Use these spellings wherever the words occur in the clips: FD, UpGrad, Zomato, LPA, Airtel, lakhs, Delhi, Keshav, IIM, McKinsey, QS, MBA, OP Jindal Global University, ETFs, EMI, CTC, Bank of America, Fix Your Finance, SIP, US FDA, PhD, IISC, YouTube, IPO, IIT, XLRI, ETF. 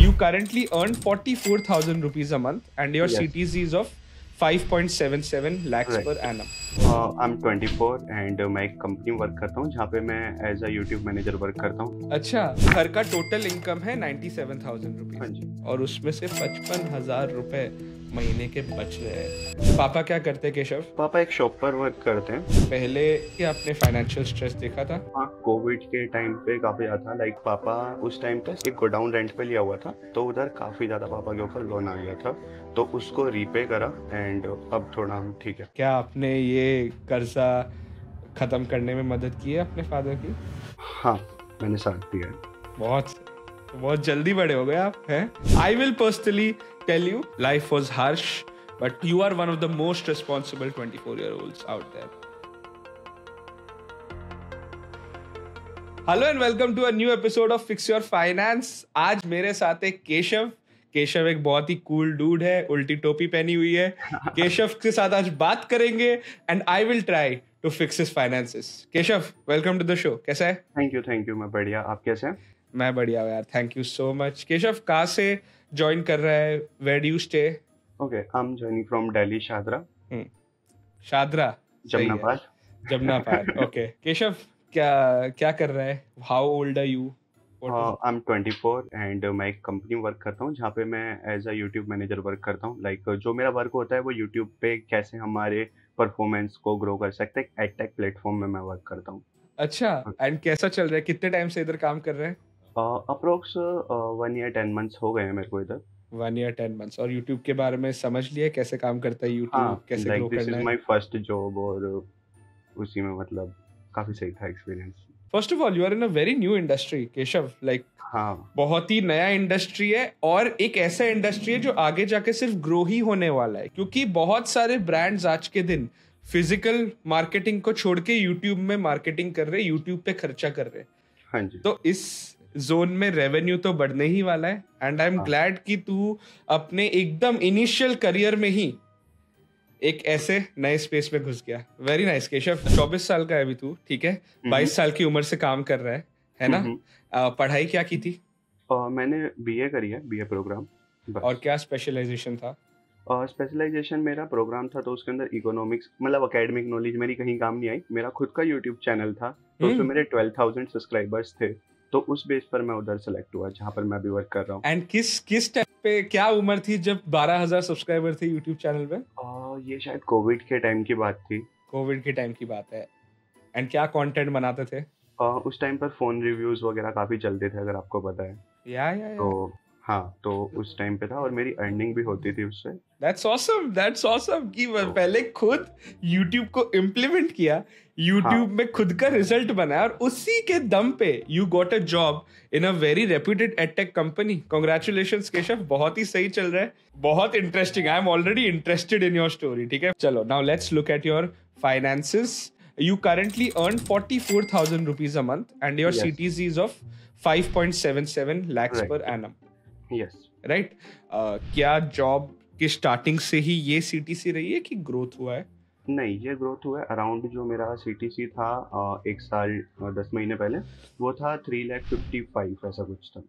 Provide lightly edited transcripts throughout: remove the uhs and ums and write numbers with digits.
You currently earn 44,000 rupees a month and your CTC is of 5.77 lakhs per annum. I'm 24 and मैं एक company work करता हूँ जहाँ पे मैं as a YouTube manager work करता हूँ. अच्छा, घर का टोटल इनकम है 97,000 रुपीज और उसमें से 55,000 रुपए महीने के बच रहे हैं. पापा क्या करते हैं केशव? पापा एक शॉप पर वर्क करते हैं. पहले क्या आपने फाइनेंशियल स्ट्रेस देखा था? हाँ, कोविड के टाइम पे काफी ज्यादा. लाइक पापा उस टाइम पे एक गोडाउन रेंट पे लिया हुआ था तो उधर काफी ज्यादा पापा के ऊपर लोन आ गया था तो उसको रीपे करा एंड अब थोड़ा हम ठीक है. क्या आपने ये कर्जा खत्म करने में मदद की है अपने फादर की? हाँ, मैंने साथ दिया. बहुत जल्दी बड़े हो गए आप हैं. I will personally tell you life was harsh but you are one of the most responsible 24-year-olds out there. Hello and welcome to a new episode of Fix Your Finance. आज मेरे साथ है केशव एक बहुत ही cool dude है, उल्टी टोपी पहनी हुई है. केशव के साथ आज बात करेंगे and I will try to fix his finances. Keshav, welcome to the show. कैसा है? Thank you. मैं बढ़िया. आप कैसे हैं? मैं बढ़िया यार, thank you so much. Keshav कहाँ से ज्वाइन कर रहा है? Where do you stay? Okay, I'm joining from Delhi, Shahdara. Shahdara, जमनापाल. Okay, Keshav क्या कर रहा है? How old are you? I'm 24 and मैं एक कंपनी वर्क करता हूँ जहाँ पे मैं as a YouTube manager work करता हूँ. लाइक जो मेरा वर्क होता है वो यूट्यूब पे कैसे हमारे परफॉर्मेंस को ग्रो कर सकते हैं, एडटेक प्लेटफॉर्म में मैं वर्क करता हूँ. अच्छा, एंड कैसा चल रहा है? कितने टाइम से इधर काम कर रहे हैं? अप्रोक्स 1 year 10 months हो गए हैं मेरे को इधर. 1 year 10 months. और YouTube के बारे में समझ लिया कैसे काम करता है YouTube? हाँ, कैसे ग्रो करना है? This is my first job और उसी में मतलब काफी सही था experience. First of all, you are in a very new industry, Keshav. Like बहुत ही नया इंडस्ट्री है और एक ऐसा इंडस्ट्री है जो आगे जाके सिर्फ ग्रो ही होने वाला है क्योंकि बहुत सारे ब्रांड्स आज के दिन फिजिकल मार्केटिंग को छोड़ के यूट्यूब में मार्केटिंग कर रहे, यूट्यूब पे खर्चा कर रहे. हाँ जी. तो इस जोन में रेवेन्यू तो बढ़ने ही वाला है एंड आई एम ग्लैड कि तू अपने एकदम इनिशियल करियर में ही एक ऐसे नए स्पेस में घुस गया. Very nice. केशव 24 साल का है अभी तू, ठीक है? 22 साल की उम्र से काम कर रहा है ना? पढ़ाई क्या की थी? मैंने बीए करी है, बीए प्रोग्राम. और क्या स्पेशलाइजेशन था? स्पेशलाइजेशन मेरा प्रोग्राम था तो उसके अंदर इकोनॉमिक्स मतलब एकेडमिक नॉलेज मेरी कहीं काम नहीं आई. मेरा खुद का यूट्यूब चैनल था तो उसमें मेरे 12,000 सब्सक्राइबर्स थे तो उस बेस पर मैं उधर सेलेक्ट हुआ जहाँ पर मैं अभी वर्क कर रहा हूँ. एंड किस टाइम पे क्या उम्र थी जब 12,000 सब्सक्राइबर थे यूट्यूब चैनल पे? ये शायद कोविड के टाइम की बात थी. कोविड के टाइम की बात है. एंड क्या कंटेंट बनाते थे? उस टाइम पर फोन रिव्यूज वगैरह काफी चलते थे अगर आपको पता है. या तो हाँ, तो उस टाइम पे था और मेरी अर्निंग भी होती थी उससे. That's awesome कि पहले खुद YouTube को इम्प्लीमेंट किया, YouTube में खुद का रिजल्ट बनाया और उसी के दम पे you got a job in a very reputed edtech company. Congratulations Keshav, बहुत ही सही चल रहा है. बहुत interesting. I am already interested in your story. ठीक है, चलो now let's look at your finances. You currently earn 44,000 rupees a month and your CTC is of 5.77 lakhs per annum. Right? क्या जॉब की स्टार्टिंग से ही ये CTC रही है कि ग्रोथ हुआ है? नहीं, ये ग्रोथ हुआ है. अराउंड जो मेरा सीटीसी था 1 साल 10 महीने पहले वो था 3,55,000 ऐसा कुछ था.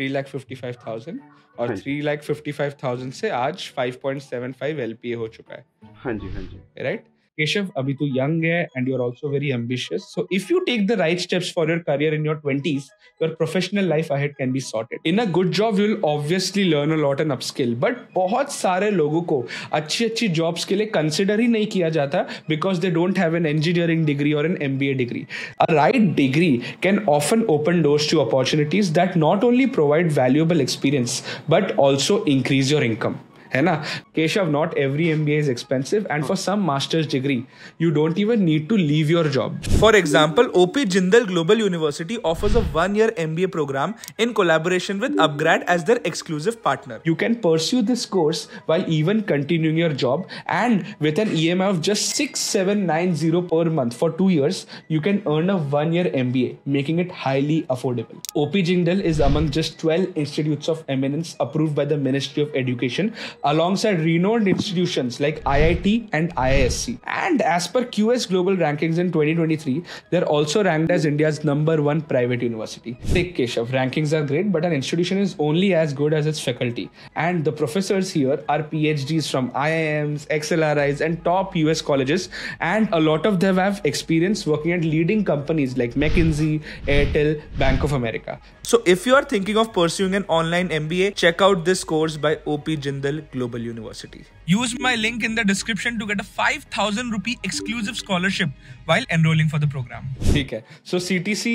3,55,000 और 3,55,000 से आज 5.75 LPA हो चुका है. हाँ जी. राइट? केशव अभी तो यंग है and you are also very ambitious. So if you take the right steps for your career in your 20s, your professional life ahead can be sorted. In a good job you will obviously learn a lot and upskill, but बहुत सारे लोगों को अच्छी jobs के लिए consider ही नहीं किया जाता because they don't have an engineering degree और an MBA degree. A right degree can often open doors to opportunities that not only provide valuable experience but also increase your income. है ना Keshav? Not every MBA is expensive and for some masters degree you don't even need to leave your job. For example, OP Jindal global university offers a 1 year MBA program in collaboration with UpGrad as their exclusive partner. You can pursue this course while even continuing your job and with an EMI of just 6,790 per month for 2 years you can earn a 1 year MBA, making it highly affordable. OP Jindal is among just 12 institutes of eminence approved by the Ministry of Education alongside renowned institutions like IIT and IISC. And as per QS Global Rankings in 2023, they're also ranked as India's #1 private university. Take Keshav, rankings are great, but an institution is only as good as its faculty. And the professors here are PhDs from IIMs, XLRIs, and top US colleges. And a lot of them have experience working at leading companies like McKinsey, Airtel, Bank of America. So if you are thinking of pursuing an online MBA, check out this course by OP Jindal Global University. Use my link in the description to get a 5,000 rupee exclusive scholarship while enrolling for the program. ठीक है, so CTC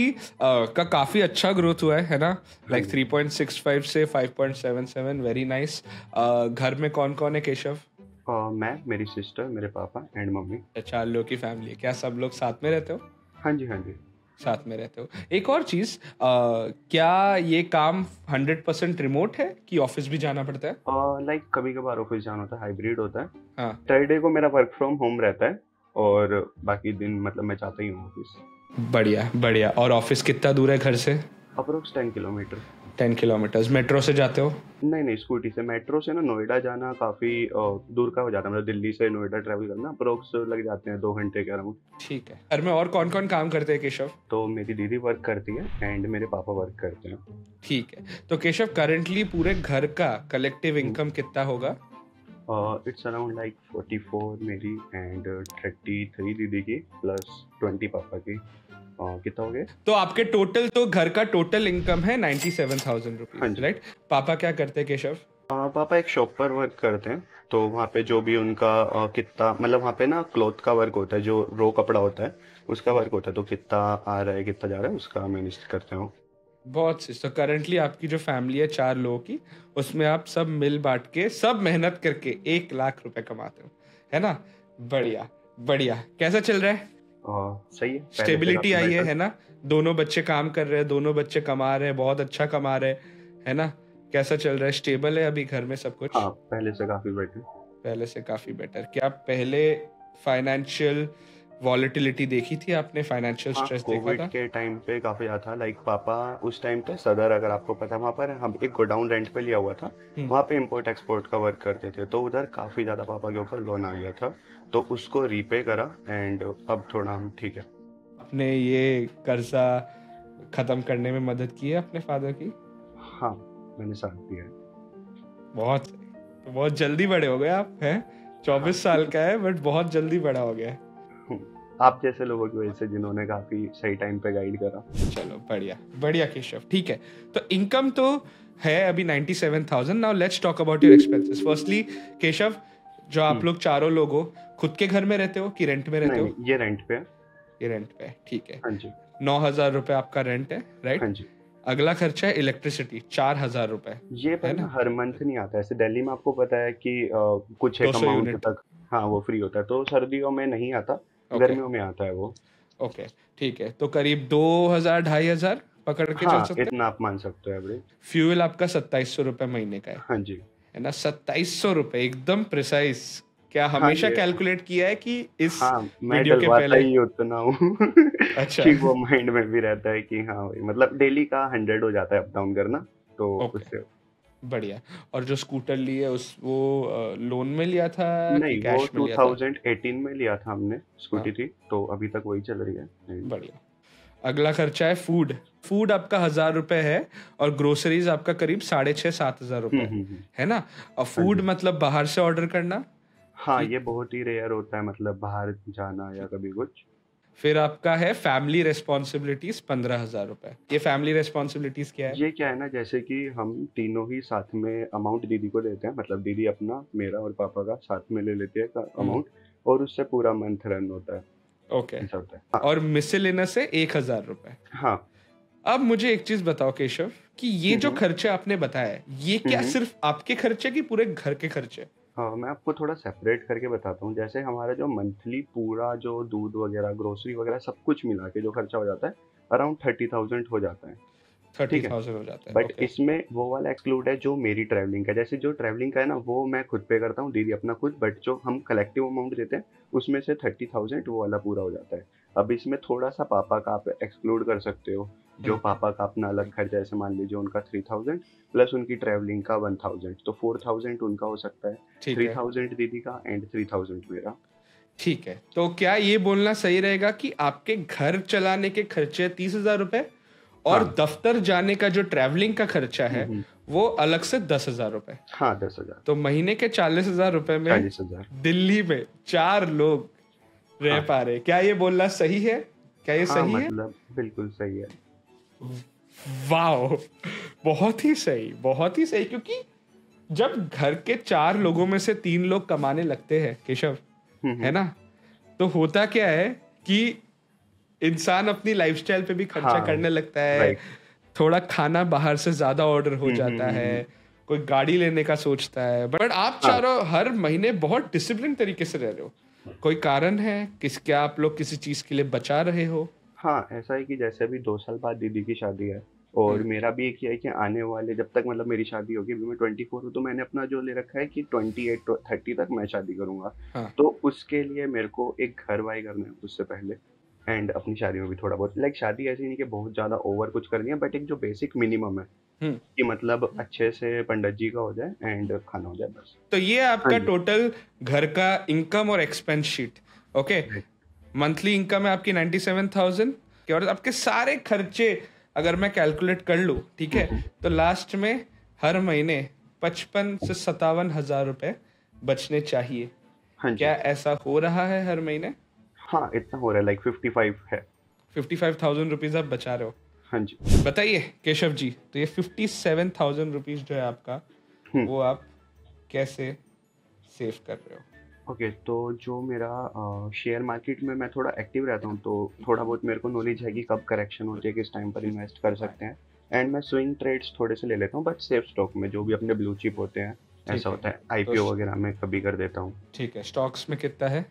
का काफी अच्छा growth हुआ है ना, like 3.65 से 5.77, very nice. घर में कौन-कौन है केशव? मैं, मेरी सिस्टर, मेरे पापा एंड मम्मी। चार लोग की फैमिली है। क्या सब लोग साथ में रहते हो? हाँ जी, हाँ जी, साथ में रहते हो। एक और चीज, क्या ये काम 100% रिमोट है कि ऑफिस भी जाना पड़ता है? लाइक कभी कभार ऑफिस जाना होता है, हाइब्रिड होता है। हाँ। थर्सडे को मेरा वर्क फ्रॉम होम रहता है और बाकी दिन मतलब मैं जाता ही हूँ ऑफिस। बढ़िया बढ़िया। और ऑफिस कितना दूर है घर से? Approx 10 kilometre. 10 किलोमीटर। मेट्रो से जाते हो? नहीं नहीं, स्कूटी से। मेट्रो से ना नोएडा जाना काफी दूर का हो जाता है, मतलब दिल्ली से नोएडा ट्रैवल करना अप्रोक्स लग जाते हैं 2 घंटे के अराउंड। ठीक है। घर में और कौन कौन काम करते हैं केशव? तो मेरी दीदी वर्क करती है एंड मेरे पापा वर्क करते हैं। ठीक है। तो केशव करंटली पूरे घर का कलेक्टिव इनकम कितना होगा? इट्स अराउंड लाइक 44 मेरी एंड 33 दीदी की प्लस 20 पापा की। कितना हो गया? तो आपके टोटल, तो घर का टोटल इनकम है 97,000 रुपीज, राइट? पापा क्या करते हैं केशव? पापा एक शॉप पर वर्क करते हैं, तो वहाँ पे जो भी उनका कितना, मतलब वहाँ पे ना क्लोथ का वर्क होता है, जो रो कपड़ा होता है उसका वर्क होता है, तो कितना आ रहा है कितना जा रहा है उसका मैनेज करते हैं। बहुत सी। तो करंटली आपकी जो फैमिली है 4 लोगों की, उसमें आप सब मिल बांट के सब मेहनत करके 1 लाख रुपए कमाते हो, है ना? बढ़िया बढ़िया। कैसा चल रहा है? सही है, स्टेबिलिटी आई है ना? दोनों बच्चे काम कर रहे हैं, दोनों बच्चे कमा रहे हैं, बहुत अच्छा कमा रहे हैं, है ना? कैसा चल रहा है? स्टेबल है अभी घर में सब कुछ? हाँ, पहले से काफी बेटर। पहले से काफी बेटर। क्या पहले फाइनेंशियल वॉलेटिलिटी देखी थी आपने? फाइनेंशियल स्ट्रेस देखा था? कोविड के टाइम पे काफी ज्यादा था। लाइक पापा उस टाइम पे सदर, अगर आपको पता है, वहाँ पर हम एक गोडाउन रेंट पे लिया हुआ था, वहाँ पे इंपोर्ट एक्सपोर्ट का वर्क करते थे, तो उधर काफी ज्यादा पापा के ऊपर लोन आ गया था, तो उसको रीपे करा एंड अब थोड़ा हम ठीक है। अपने ये कर्जा खत्म करने में मदद की है अपने फादर की? हाँ, मैंने साथ दिया है। बहुत बहुत जल्दी बड़े हो गए आप, हैं? 24 साल का है बट बहुत जल्दी बड़ा हो गया है। आप जैसे लोगों की वजह से जिन्होंने काफी सही टाइम पे गाइड करा। चलो बढ़िया बढ़िया केशव। ठीक है, तो इनकम तो है अभी 97,000। Now let's talk about your expenses. Firstly Keshav, जो आप लोग चारों लोग हो, खुद के घर में रहते हो कि रेंट में रहते हो? ये रेंट पे है। ये रेंट पे है, ठीक है। हाँ जी। 9,000 रुपए आपका रेंट है, राइट? हाँ जी। अगला खर्चा है इलेक्ट्रिसिटी, 4,000 रुपए। ये है ना, हर मंथ नहीं आता ऐसे। दिल्ली में आपको पता है कि कुछ एक अमाउंट तक, हाँ, वो फ्री होता है, तो सर्दियों में नहीं आता, गर्मियों में आता है वो। ओके, ठीक है। तो करीब 2,000-2,500 पकड़ के चल सकते हैं, इतना आप मान सकते हो एवरेज। फ्यूल आपका 2,700 रुपए महीने का है। हाँ जी, है ना? 2,700 रुपए, एकदम प्रिसाइज। क्या हमेशा कैलकुलेट किया है कि इस वीडियो के पहले ही उतना हूँ? अच्छा, ठीक। वो माइंड में भी रहता है कि हाँ, मतलब डेली का 100 हो जाता है अप डाउन करना, तो उससे। बढ़िया। और जो स्कूटर लिए उस, वो लोन में लिया था नहीं, कैश में लिया था? 2018 में लिया था हमने स्कूटी। थी तो अभी तक वही चल रही है। बढ़िया। अगला खर्चा है फूड। फूड आपका 1,000 रुपए है और ग्रोसरीज आपका करीब 6,500-7,000 रुपए है ना? और फूड मतलब बाहर से ऑर्डर करना? हाँ, ये बहुत ही रेयर होता है, मतलब बाहर जाना या कभी कुछ। फिर आपका है फैमिली रेस्पॉन्सिबिलिटीज, 15,000 रुपए। ये फैमिली रेस्पॉन्सिबिलिटीज क्या है? ये क्या है ना, जैसे कि हम तीनों ही साथ में अमाउंट दीदी को देते हैं, मतलब दीदी अपना, मेरा और पापा का साथ में ले लेती है अमाउंट, और उससे पूरा मंथ रन होता है। ओके, होता है। हाँ। और मिसलेनियस से 1,000 रुपए। हाँ। अब मुझे एक चीज बताओ केशव, कि ये जो खर्चे आपने बताया, ये क्या सिर्फ आपके खर्चे की पूरे घर के खर्चे? मैं आपको थोड़ा सेपरेट करके बताता हूँ। जैसे हमारा जो मंथली पूरा जो दूध वगैरह, ग्रोसरी वगैरह सब कुछ मिला के जो खर्चा हो जाता है, अराउंड 30,000 हो जाता है। 30,000 हो जाता है। बट इसमें वो वाला एक्सक्लूड है जो मेरी ट्रैवलिंग का, जैसे जो ट्रैवलिंग का है ना वो मैं खुद पे करता हूँ, दीदी अपना खुद, बट जो हम कलेक्टिव अमाउंट देते हैं उसमें से 30,000 वो वाला पूरा हो जाता है। अब इसमें थोड़ा सा पापा का आप एक्सक्लूड कर सकते हो, जो पापा का अपना अलग खर्चा, जैसे मान लीजिए उनका 3,000 प्लस उनकी ट्रैवलिंग का 1,000, तो 4,000 उनका हो सकता है, 3,000 दीदी का एंड 3,000 मेरा। ठीक है, तो क्या ये बोलना सही रहेगा कि आपके घर चलाने के खर्चे 30,000 रुपए और हाँ, दफ्तर जाने का जो ट्रैवलिंग का खर्चा है वो अलग से 10,000 रुपए। हाँ, 10,000, तो महीने के 40,000 रुपए में 40,000 दिल्ली में 4 लोग रह हाँ, पा रहे। क्या ये बोलना सही है? क्या ये हाँ, सही मतलब है? बिल्कुल सही है। वाओ, बहुत ही सही, बहुत ही सही। क्योंकि जब घर के 4 लोगों में से 3 लोग कमाने लगते हैं केशव, है ना, तो होता क्या है कि इंसान अपनी लाइफस्टाइल पे भी खर्चा हाँ, करने लगता है, थोड़ा खाना बाहर से ज्यादा ऑर्डर हो जाता है, कोई गाड़ी लेने का सोचता है। बट आप हाँ, चारों हर महीने बहुत डिसिप्लिन तरीके से रह रहे हो। कोई कारण है क्या आप लोग किसी चीज के लिए बचा रहे हो? हाँ, ऐसा है कि जैसे अभी 2 साल बाद दीदी की शादी है और मेरा भी एक ही है कि आने वाले, जब तक मतलब मेरी शादी होगी, मैं 24 हूँ, तो मैंने अपना जो ले रखा है कि 28-30 तक मैं शादी करूंगा। हाँ, तो उसके लिए मेरे को एक घर बाय करना है उससे पहले, एंड अपनी शादी में भी थोड़ा बहुत, लाइक शादी ऐसी नहीं कि बहुत ज्यादा ओवर कुछ करनी है, बट एक जो बेसिक मिनिमम है कि मतलब अच्छे से पंडित जी का हो जाए एंड खाना हो जाए, बस। तो ये आपका टोटल घर का इनकम और expense sheet, okay. Monthly income है आपकी 97,000 और आपके सारे खर्चे अगर मैं कैलकुलेट कर लूँ, ठीक है, तो लास्ट में हर महीने 55,000 से 57,000 रुपए बचने चाहिए। क्या ऐसा हो रहा है हर महीने? हाँ, इतना हो रहा है, लाइक 55 है, 55,000 रुपीज आप बचा रहे हो। हाँ जी, बताइए केशव जी, तो ये 57,000 रुपीज जो है आपका, वो आप कैसे सेव कर रहे हो? ओके, तो जो मेरा शेयर मार्केट में मैं थोड़ा एक्टिव रहता हूँ, तो थोड़ा बहुत मेरे को नॉलेज है कि कब करेक्शन होती है, किस टाइम पर इन्वेस्ट कर सकते हैं, एंड मैं स्विंग ट्रेड्स थोड़े से ले लेता हूँ, बट सेफ स्टॉक में जो भी अपने ब्लू चिप होते हैं, ऐसा होता है, आईपीओ वगैरह में कभी कर देता हूँ। ठीक है, स्टॉक्स में कितना है?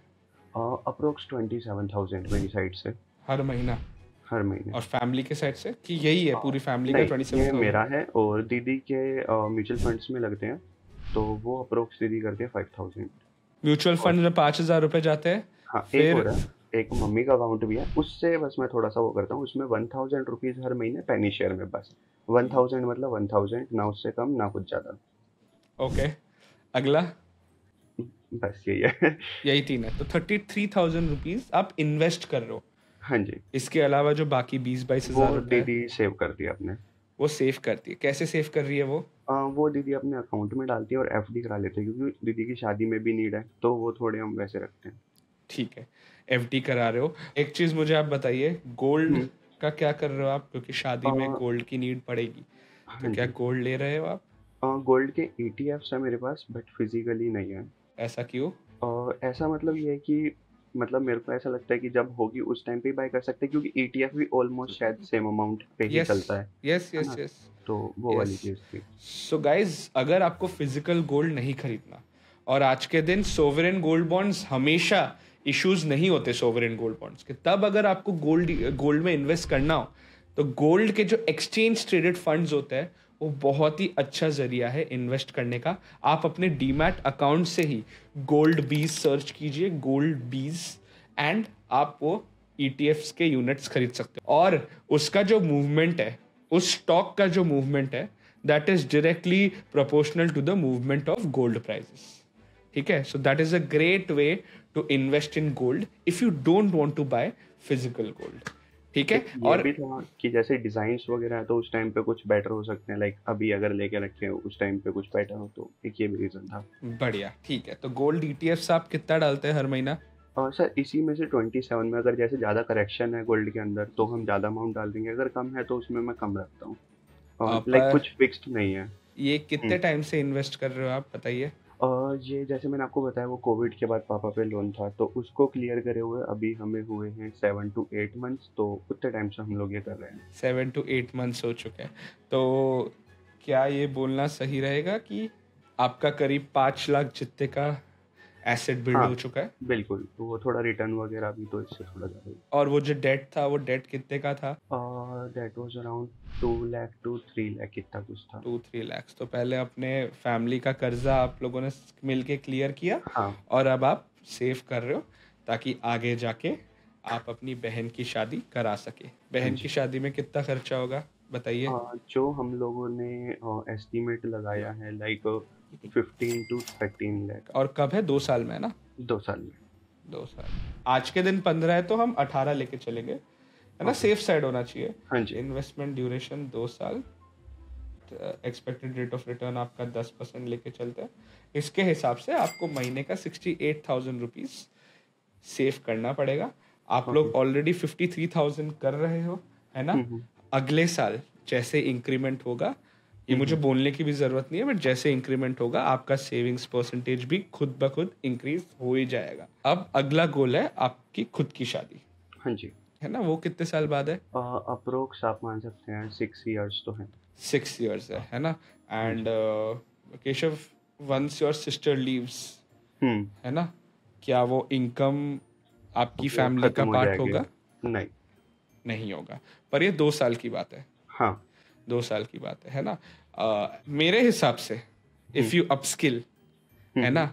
अप्रोक्स 27,000 मेरी साइड से हर महीना। हर महीने। और फैमिली के साइड से कि यही है पूरी फैमिली का 27,000 मेरा है, और दीदी के म्यूचुअल फंड्स में लगते हैं, तो वो अप्रोक्स दीदी करते हैं 5,000। म्यूचुअल फंड में 5,000 रुपए जाते हैं। हाँ, फिर एक मम्मी का अकाउंट भी है, उससे बस मैं थोड़ा सा वो करता हूँ, उसमें 1,000 रुपीज हर महीने पेनी शेयर में, बस 1,000 मतलब 1,000, ना उससे कम ना कुछ ज्यादा। ओके, अगला बस यही है, यही तीन है, तो 33,000 रुपीज आप इन्वेस्ट कर रहे हो। हाँ जी, इसके अलावा जो बाकी 20-22,000 दीदी सेव करती है अपने, वो सेव करती है। कैसे सेव कर रही है वो? वो दीदी अपने अकाउंट में डालती है और एफडी करा लेते हैं, क्योंकि दीदी की शादी में भी नीड है, तो वो थोड़े हम वैसे रखते हैं। ठीक है, एफडी करा रहे हो। एक चीज मुझे आप बताइए, गोल्ड का क्या कर रहे हो आप? क्योंकि शादी में गोल्ड की नीड पड़ेगी, तो क्या गोल्ड ले रहे हो आप? गोल्ड के ETFs है मेरे पास, बट फिजिकली नहीं है। ऐसा क्यों? ऐसा मतलब ये है कि मतलब मेरे को ऐसा लगता है कि जब होगी उस टाइम पे बाय कर सकते हैं, क्योंकि ETF भी ऑलमोस्ट शायद सेम अमाउंट पे ही चलता है। यस यस यस, तो वो वाली चीज थी। सो गाइस, अगर आपको फिजिकल गोल्ड नहीं खरीदना, और आज के दिन सोवरेन गोल्ड बॉन्ड्स हमेशा इश्यूज नहीं होते सोवरेन गोल्ड बॉन्ड्स के, तब अगर आपको गोल्ड में इन्वेस्ट करना हो, तो गोल्ड के जो एक्सचेंज ट्रेडेड फंड्स होते हैं वो बहुत ही अच्छा जरिया है इन्वेस्ट करने का। आप अपने डीमैट अकाउंट से ही गोल्ड बीज सर्च कीजिए, गोल्ड बीज, एंड आप वो ETFs के यूनिट्स खरीद सकते हो। और उसका जो मूवमेंट है, उस स्टॉक का जो मूवमेंट है, that is directly proportional to the movement of gold prices. ठीक है, so that is a great way to invest in gold if you don't want to buy physical gold. ठीक है, और भी था कि जैसे डिजाइन्स वगैरह, तो उस टाइम पे कुछ बेटर हो सकते हैं, लाइक अभी अगर लेके रखें उस टाइम पे कुछ बेटर हो, तो एक ये भी रीजन था। बढ़िया, ठीक है, तो गोल्ड ETFs आप कितना डालते हैं हर महीना? सर, इसी में से 27 में अगर जैसे ज्यादा करेक्शन है गोल्ड के अंदर, तो हम ज्यादा अमाउंट डाल देंगे, अगर कम है तो उसमें मैं कम रखता हूँ, लाइक कुछ फिक्स्ड नहीं है। ये कितने टाइम से इन्वेस्ट कर रहे हो आप, बताइए? ये जैसे मैंने आपको बताया, वो कोविड के बाद पापा पे लोन था, तो उसको क्लियर करे हुए अभी हमें हुए हैं 7-8 मंथ्स, तो उतने टाइम से हम लोग ये कर रहे हैं। 7-8 मंथ्स हो चुके हैं। तो क्या ये बोलना सही रहेगा कि आपका करीब 5 लाख जितने का एसेट बिल्ड हो चुका है बिल्कुल, तो वो थोड़ा रिटर्न वगैरह भी तो इससे थोड़ा ज़्यादा। और वो जो डेट था वो डेट कितने का था? Debt was around 2 lakh to 3 lakh कितना कुछ था, 2-3 लाख। तो पहले अपने फैमिली का कर्जा आप लोगों ने मिलके क्लियर किया और अब आप सेव कर रहे हो ताकि आगे जाके आप अपनी बहन की शादी करा सके। बहन की शादी में कितना खर्चा होगा बताइए? जो हम लोगों ने एस्टीमेट लगाया है लाइक 15 to 13 लाख। और कब है? 2 साल में है ना? 2 साल में। 2 साल आज के दिन 15 है तो हम 18 लेके चलेंगे है ना, सेफ साइड होना चाहिए। हाँ जी। इन्वेस्टमेंट ड्यूरेशन 2 साल, एक्सपेक्टेड रेट ऑफ रिटर्न आपका 10% लेके चलते हैं। इसके हिसाब से आपको महीने का 68,000 रुपीज़ सेव करना पड़ेगा। आप लोग ऑलरेडी 53,000 कर रहे हो है ना। अगले साल जैसे इंक्रीमेंट होगा, ये मुझे बोलने की भी जरूरत नहीं है, बट जैसे इंक्रीमेंट होगा आपका सेविंग्स परसेंटेज भी खुद ब खुद इंक्रीज हो ही जाएगा। अब अगला गोल है आपकी खुद की शादी। हाँ जी। है ना, वो कितने साल बाद है? अप्रोक्स आप मान सकते हैं 6 इयर्स तो है। 6 इयर्स है ना। And Keshav, once your sister leaves है ना, क्या वो इनकम आपकी फैमिली का पार्ट होगा? नहीं होगा, पर ये 2 साल की बात है। हाँ, 2 साल की बात है ना। मेरे हिसाब से इफ यू अपस्किल है ना,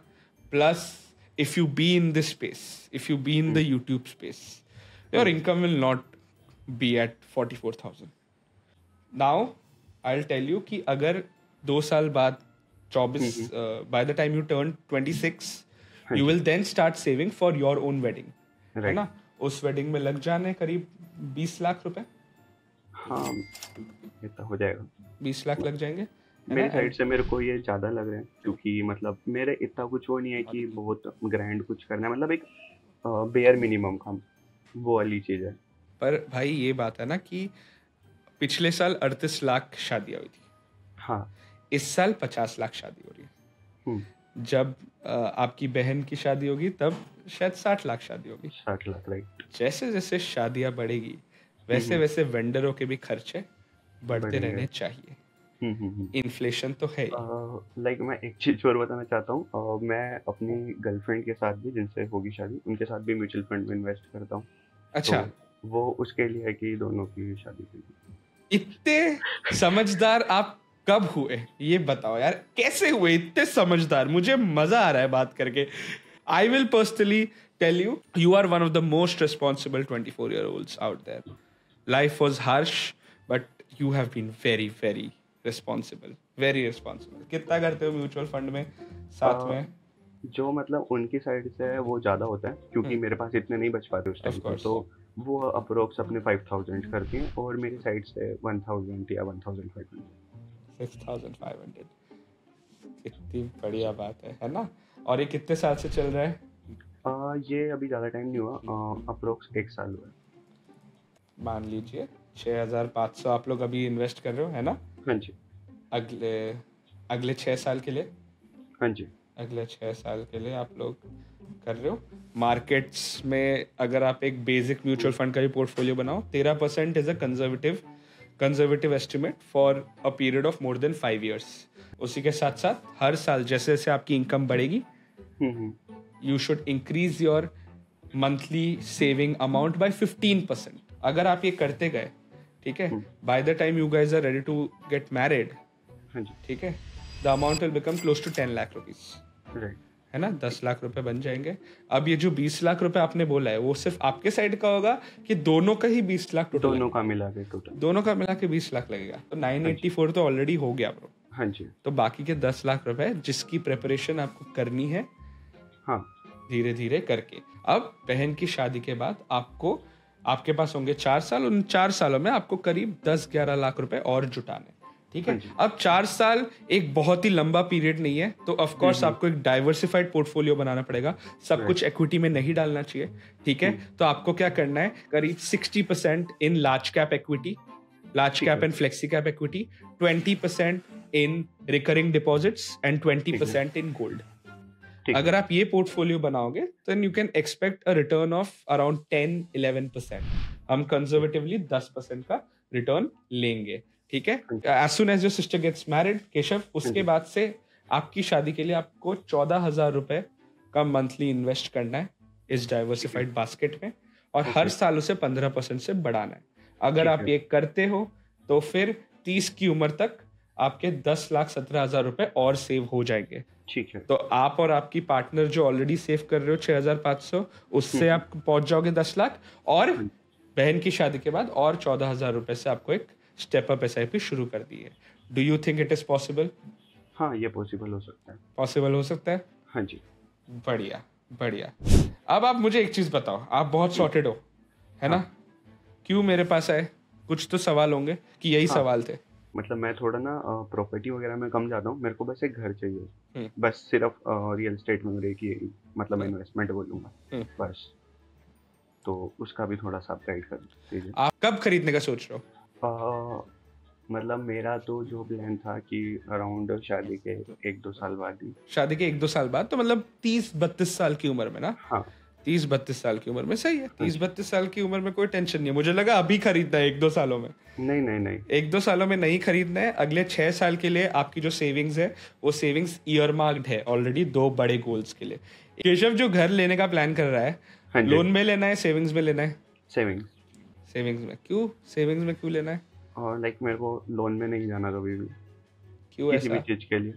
plus if you be in this space, if you be in the YouTube space, your income will not be at 44,000। Now I will tell you कि अगर 2 साल बाद 24 by the time you turn 26 you will then start saving for your own wedding है ना। उस wedding में लग जाने करीब 20 लाख रुपए। हाँ, ये तो हो जाएगा, 20 लाख लग जाएंगे मेरे साइड से। मेरे को ये ज़्यादा लग रहे हैं क्योंकि मतलब मेरे इतना कुछ वो नहीं है कि बहुत ग्रैंड कुछ करना है, मतलब एक बेयर मिनिमम का वो वाली चीज़ है। पर भाई ये बात है ना कि पिछले साल 38 लाख शादियाँ हुई थी। हाँ, इस साल 50 लाख शादी हो रही है। जब आपकी बहन की शादी होगी तब शायद 60 लाख शादी होगी। 60 लाख, राइट। जैसे जैसे शादियाँ बढ़ेगी वैसे वैसे वेंडरों के भी खर्चे बढ़ते रहने चाहिए। इन्फ्लेशन तो है। लाइक मैं एक चीज़ और बताना चाहता हूँ, मैं अपनी गर्लफ्रेंड के साथ भी, जिनसे होगी शादी, उनके साथ भी म्यूचुअल फंड में इन्वेस्ट करता हूँ। अच्छा। तो वो उसके लिए है कि दोनों की शादी के लिए। इतने समझदार आप कब हुए ये बताओ यार, कैसे हुए इतने समझदार? मुझे मजा आ रहा है बात करके। I will personally tell you, you are one of the most responsible 24-year-olds out there. Life was harsh, but you have been very, very responsible. Very responsible. कितना करते हो म्यूचुअल फंड में साथ में? जो मतलब उनकी साइड से है वो ज़्यादा होता है क्योंकि मेरे पास इतने नहीं बच पाते उस टाइम पर, तो वो अप्रोक्स अपने 5,000 करती हैं और मेरी साइड से 1,000 या 1,500। 6,500, कितनी बढ़िया बात है ना। और ये कितने साल से चल रहा है? ये अभी ज़्यादा टाइम नहीं हुआ, अप्रोक्स 1 साल हुआ। मान लीजिए 6,500 आप लोग अभी इन्वेस्ट कर रहे हो है ना। हाँ जी। अगले 6 साल के लिए। हाँ जी, अगले 6 साल के लिए आप लोग कर रहे हो। मार्केट्स में अगर आप एक बेसिक म्यूचुअल फंड का भी पोर्टफोलियो बनाओ, 13% is a conservative estimate for a period of more than 5 years. उसी के साथ साथ हर साल जैसे जैसे आपकी इनकम बढ़ेगी you should increase your monthly saving amount by 15%। अगर आप ये करते गए, ठीक है, by the time you guys are ready to get married, ठीक है, the amount will become close to 10 lakh rupees है ना। 10 लाख रुपए बन जाएंगे। अब ये जो 20 लाख रुपए आपने बोला है वो सिर्फ आपके साइड का होगा कि दोनों का ही 20 लाख टोटल? दोनों का मिला के 20 लाख लगेगा। तो 984 तो ऑलरेडी हो गया ब्रो। हाँ जी। तो बाकी के 10 लाख रुपए जिसकी प्रिपरेशन आपको करनी है। हाँ, धीरे धीरे करके। अब बहन की शादी के बाद आपको, आपके पास होंगे 4 साल, उन 4 सालों में आपको करीब 10-11 लाख रुपए और जुटाने, ठीक है। अब 4 साल एक बहुत ही लंबा पीरियड नहीं है, तो ऑफ कोर्स आपको एक डाइवर्सिफाइड पोर्टफोलियो बनाना पड़ेगा। सब कुछ इक्विटी में नहीं डालना चाहिए, ठीक है। तो आपको क्या करना है, करीब 60% in large cap and flexi cap equity, 20% in recurring deposits and 20% in gold. अगर आप ये पोर्टफोलियो बनाओगे तो you can expect a return of around 10-11%। हम कंजर्वेटिवली 10% का रिटर्न लेंगे, ठीक है। As soon as your sister gets married, Keshav, उसके बाद से आपकी शादी के लिए आपको 14,000 रुपए का मंथली इन्वेस्ट करना है इस डाइवर्सिफाइड बास्केट में, और हर साल उसे 15% से बढ़ाना है। अगर आप ये करते हो तो फिर 30 की उम्र तक आपके 10,17,000 रुपए और सेव हो जाएंगे। ठीक है, तो आप और आपकी पार्टनर जो ऑलरेडी सेव कर रहे हो 6,500, उससे आप पहुंच जाओगे 10 लाख, और बहन की शादी के बाद और 14,000 रुपए से आपको एक स्टेप अप SIP शुरू कर दी है। Do you think it is possible? हाँ, ये पॉसिबल हो सकता है। पॉसिबल हो सकता है, हाँ जी। बढ़िया बढ़िया। अब आप मुझे एक चीज बताओ, आप बहुत सॉर्टेड हो, है ना? क्यों मेरे पास आए? कुछ तो सवाल होंगे कि यही सवाल थे। मतलब मैं थोड़ा ना प्रॉपर्टी वगैरह में कम जाता हूँ, मेरे को बस एक घर चाहिए, बस सिर्फ रियल एस्टेट में की मतलब इन्वेस्टमेंट बोलूँगा बस, तो उसका भी थोड़ा सा गाइड कर दीजिए। आप कब खरीदने का सोच रहे हो? मतलब मेरा तो जो प्लान था कि अराउंड शादी के 1-2 साल बाद ही। शादी के 1-2 साल बाद, तो मतलब 30-32 साल की उम्र में ना? हाँ, 30-32 साल की उम्र में। सही है, 30-32 साल की उम्र में कोई टेंशन नहीं है। मुझे लगा अभी खरीदना है 1-2 सालों में। नहीं नहीं नहीं, 1-2 सालों में नहीं खरीदना है। अगले 6 साल के लिए आपकी जो सेविंग्स है वो सेविंग्स ईयरमार्क्ड है ऑलरेडी 2 बड़े गोल्स के लिए। केशव जो घर लेने का प्लान कर रहा है, लोन में लेना है सेविंग्स में लेना है? सेविंग्स। सेविंग्स में क्यों? सेविंग्स में क्यों लेना है? और लाइक मेरे को लोन में नहीं जाना कभी भी। क्यों ऐसा? किसी भी चीज के लिए।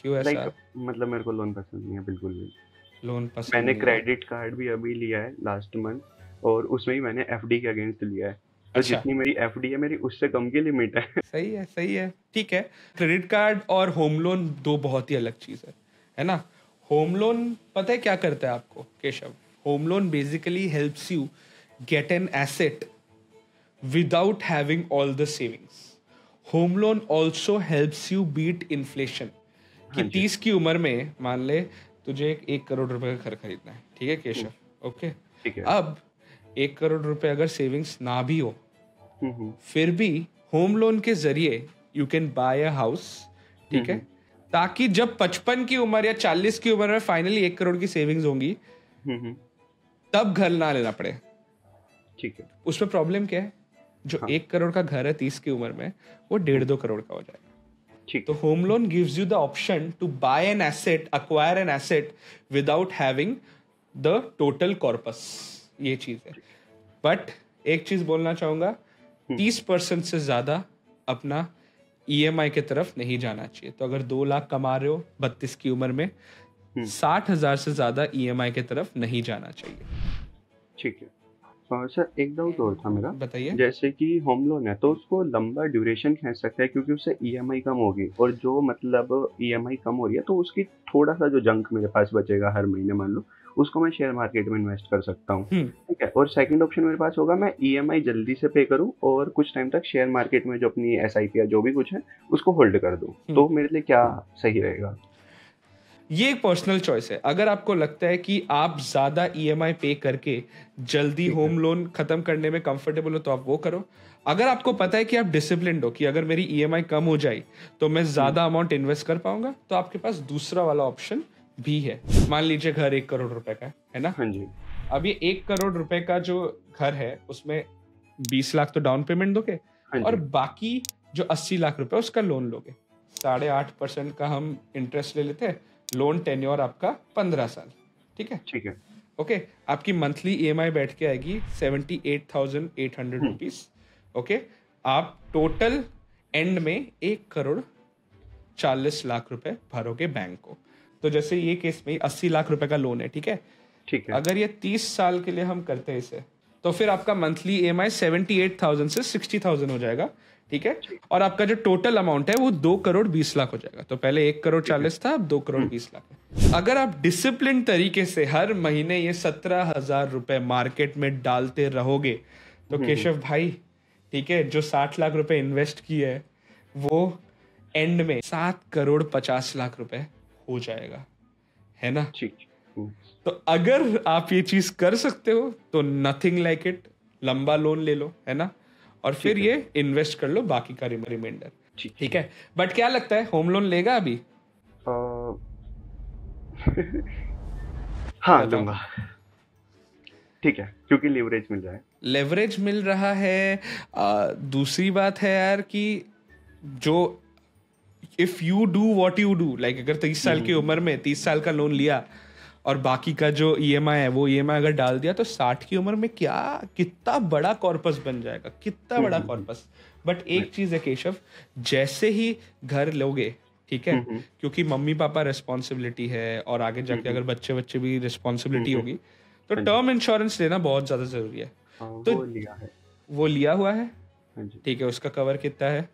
क्यों ऐसा? लाइक मतलब मेरे को लोन पसंद नहीं है बिल्कुल भी। लोन पसंद? मैंने क्रेडिट कार्ड भी अभी लिया है लास्ट मंथ, और उसमें भी मैंने FD के अगेंस्ट लिया है। अच्छा। जितनी मेरी FD है मेरी उससे कम की लिमिट है। सही है सही है, ठीक है। क्रेडिट कार्ड और होम लोन 2 बहुत ही अलग चीज है ना? होम लोन पता है क्या करता है आपको Keshav? Home loan basically helps you get an asset without having all the savings. Home loan also helps you beat inflation. कि 30 की उम्र में मान ले तुझे 1 करोड़ रुपए का घर खरीदना है, ठीक है केशव? ओके, ठीक है। अब 1 करोड़ रुपए अगर सेविंग्स ना भी हो, फिर भी होम लोन के जरिए you can buy a house, ठीक है? ताकि जब 55 की उम्र या 40 की उम्र में फाइनली 1 करोड़ की सेविंग्स होंगी, तब घर ना लेना पड़े, ठीक है? उसमें प्रॉब्लम क्या है? जो 1 करोड़ का घर है 30 की उम्र में, वो 1.5-2 करोड़ का हो जाएगा, ठीक? तो home loan gives you the option to buy an asset, acquire an asset without having the total corpus. ये चीज है। बट एक चीज बोलना चाहूंगा, 30% से ज्यादा अपना EMI के तरफ नहीं जाना चाहिए। तो अगर 2 लाख कमा रहे हो 32 की उम्र में, 60,000 से ज्यादा EMI के तरफ नहीं जाना चाहिए, ठीक है? सर एक डाउट और था मेरा। बताइए। जैसे कि होम लोन है तो उसको लंबा ड्यूरेशन खींच सकते हैं क्योंकि उससे EMI कम होगी, और जो मतलब EMI कम हो रही है तो उसकी थोड़ा सा जो जंक मेरे पास बचेगा हर महीने मान लो, उसको मैं शेयर मार्केट में इन्वेस्ट कर सकता हूँ, ठीक है? और सेकंड ऑप्शन मेरे पास होगा, मैं EMI जल्दी से पे करूँ और कुछ टाइम तक शेयर मार्केट में जो अपनी SIP या जो भी कुछ है उसको होल्ड कर दूँ, तो मेरे लिए क्या सही रहेगा? ये एक पर्सनल चॉइस है। अगर आपको लगता है कि आप ज़्यादा EMI पे करके जल्दी होम लोन ख़त्म करने में कंफर्टेबल हो तो आप वो करो। अगर आपको पता है कि आप डिसिप्लिन्ड हो कि अगर मेरी EMI कम हो जाए तो मैं ज़्यादा अमाउंट इन्वेस्ट कर पाऊंगा, तो आपके पास दूसरा वाला ऑप्शन भी है। मान लीजिए घर 1 करोड़ रुपए का है ना? हाँ जी। अब ये 1 करोड़ रुपए का जो घर है उसमें 20 लाख तो डाउन पेमेंट दोगे, और बाकी जो 80 लाख रुपए उसका लोन लोगे। 8.5% का हम इंटरेस्ट ले लेते हैं। लोन टेन्योर आपका 15 साल, ठीक है? ठीक है, ओके। आपकी मंथली EMI बैठ के आएगी 78,800 रुपीज, ओके? आप टोटल एंड में 1 करोड़ 40 लाख रुपए भरोगे बैंक को। तो जैसे ये केस में 80 लाख रुपए का लोन है, ठीक है? ठीक है। अगर ये 30 साल के लिए हम करते हैं इसे, तो फिर आपका मंथली EMI 78,000 से 60,000 हो जाएगा, ठीक है? और आपका जो टोटल अमाउंट है वो 2 करोड़ 20 लाख हो जाएगा। तो पहले 1 करोड़ 40 था, अब 2 करोड़ 20 लाख। अगर आप डिसिप्लिन तरीके से हर महीने ये 17,000 रुपए मार्केट में डालते रहोगे, तो केशव भाई, ठीक है, जो 60 लाख रुपए इन्वेस्ट किए है वो एंड में 7 करोड़ 50 लाख रुपए हो जाएगा, है ना? तो अगर आप ये चीज कर सकते हो तो नथिंग लाइक इट। लंबा लोन ले लो, है ना? और फिर ये इन्वेस्ट कर लो बाकी का रिमाइंडर, ठीक है? बट क्या लगता है, होम लोन लेगा अभी? हाँ, लूंगा, ठीक है, क्योंकि लेवरेज मिल रहा है। लेवरेज मिल रहा है। दूसरी बात है यार कि जो if you do what you do, like अगर 30 साल की उम्र में 30 साल का लोन लिया और बाकी का जो EMI है वो EMI अगर डाल दिया तो 60 की उम्र में क्या कितना बड़ा कॉर्पस बन जाएगा, कितना बड़ा कॉर्पस। बट एक चीज़ है केशव, जैसे ही घर लोगे, ठीक है, क्योंकि मम्मी पापा रिस्पॉन्सिबिलिटी है और आगे जाके अगर बच्चे बच्चे भी रिस्पॉन्सिबिलिटी होगी, तो टर्म इंश्योरेंस लेना बहुत ज़्यादा ज़रूरी है। तो वो लिया हुआ है, ठीक है, उसका कवर कितना है?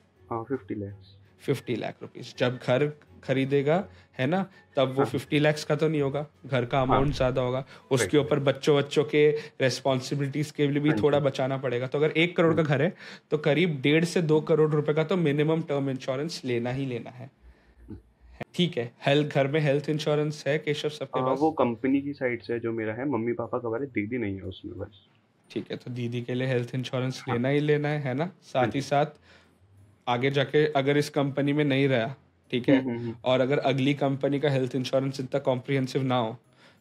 50 लाख रुपीज़। जब घर खरीदेगा है ना, तब वो 50 लाख का तो नहीं होगा, घर का अमाउंट ज़्यादा होगा, उसके ऊपर बच्चों के रेस्पॉन्सिबिलिटीज़ के लिए भी थोड़ा बचाना पड़ेगा। तो अगर 1 करोड़ का घर है तो करीब 1.5 से 2 करोड़ रुपए का तो मिनिमम टर्म इंश्योरेंस लेना ही लेना है, ठीक है। हेल्थ, घर में हेल्थ इंश्योरेंस है केशव सबके पास? वो कंपनी की साइड से जो मेरा है, मम्मी पापा का बारे, दीदी नहीं है उसमें बस, ठीक है। तो दीदी के लिए हेल्थ इंश्योरेंस लेना ही लेना है ना। साथ ही साथ आगे जाके अगर इस कंपनी में नहीं रहा, ठीक है, और अगर अगली कंपनी का हेल्थ इंश्योरेंस इतना कॉम्प्रिहेंसिव ना हो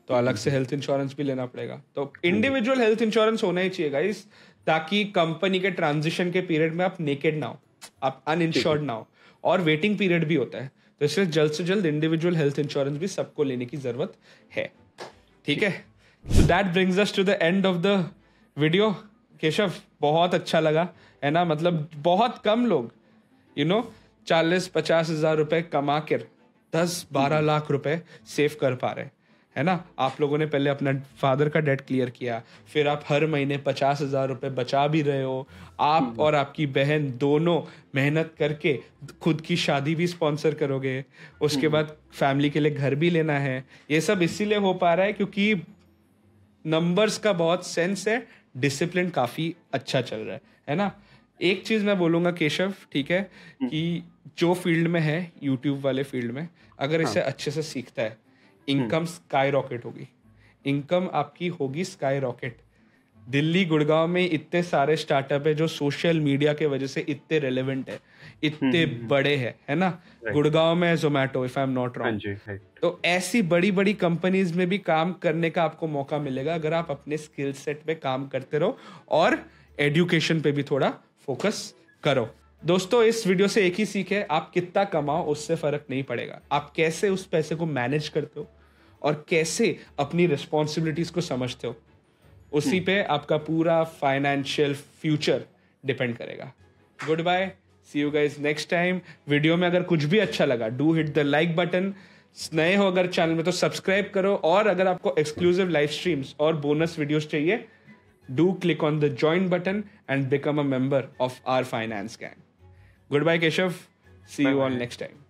तो अलग से हेल्थ इंश्योरेंस भी लेना पड़ेगा। तो इंडिविजुअल हेल्थ इंश्योरेंस होना ही चाहिए गाइस, ताकि कंपनी के ट्रांजिशन के पीरियड में आप नेकेड ना हो, आप अनइंश्योर्ड ना हो, और वेटिंग पीरियड भी होता है। तो इसलिए जल्द से जल्द इंडिविजुअल हेल्थ इंश्योरेंस भी सबको लेने की जरूरत है, ठीक है। So that brings us to the end of the video. Keshav, बहुत अच्छा लगा, है ना, मतलब बहुत कम लोग यू नो 40-50 हज़ार रुपए कमा कर 10-12 लाख रुपए सेव कर पा रहे है ना। आप लोगों ने पहले अपना फादर का डेट क्लियर किया, फिर आप हर महीने 50 हज़ार रुपए बचा भी रहे हो, आप और आपकी बहन दोनों मेहनत करके खुद की शादी भी स्पॉन्सर करोगे, उसके बाद फैमिली के लिए घर भी लेना है। ये सब इसीलिए हो पा रहा है क्योंकि नंबर्स का बहुत सेंस है, डिसिप्लिन काफ़ी अच्छा चल रहा है ना। एक चीज़ मैं बोलूँगा केशव, ठीक है, कि जो फील्ड में है, यूट्यूब वाले फील्ड में, अगर इसे अच्छे से सीखता है, इनकम स्काई रॉकेट होगी, इनकम आपकी होगी स्काई रॉकेट। दिल्ली गुड़गांव में इतने सारे स्टार्टअप है जो सोशल मीडिया के वजह से इतने रेलेवेंट है, इतने बड़े है ना। गुड़गांव में Zomato, if I am not wrong. तो ऐसी बड़ी बड़ी कंपनीज में भी काम करने का आपको मौका मिलेगा अगर आप अपने स्किल सेट पे काम करते रहो और एजुकेशन पे भी थोड़ा फोकस करो। दोस्तों, इस वीडियो से एक ही सीख है, आप कितना कमाओ उससे फर्क नहीं पड़ेगा, आप कैसे उस पैसे को मैनेज करते हो और कैसे अपनी रिस्पॉन्सिबिलिटीज को समझते हो, उसी पे आपका पूरा फाइनेंशियल फ्यूचर डिपेंड करेगा। Goodbye, see you guys next time. Video में अगर कुछ भी अच्छा लगा, do hit the like button. नए हो अगर चैनल में तो सब्सक्राइब करो, और अगर आपको एक्सक्लूसिव लाइव स्ट्रीम्स और बोनस वीडियोस चाहिए, do click on the join button and become a member of our finance gang. Good bye Keshav, see you all next time.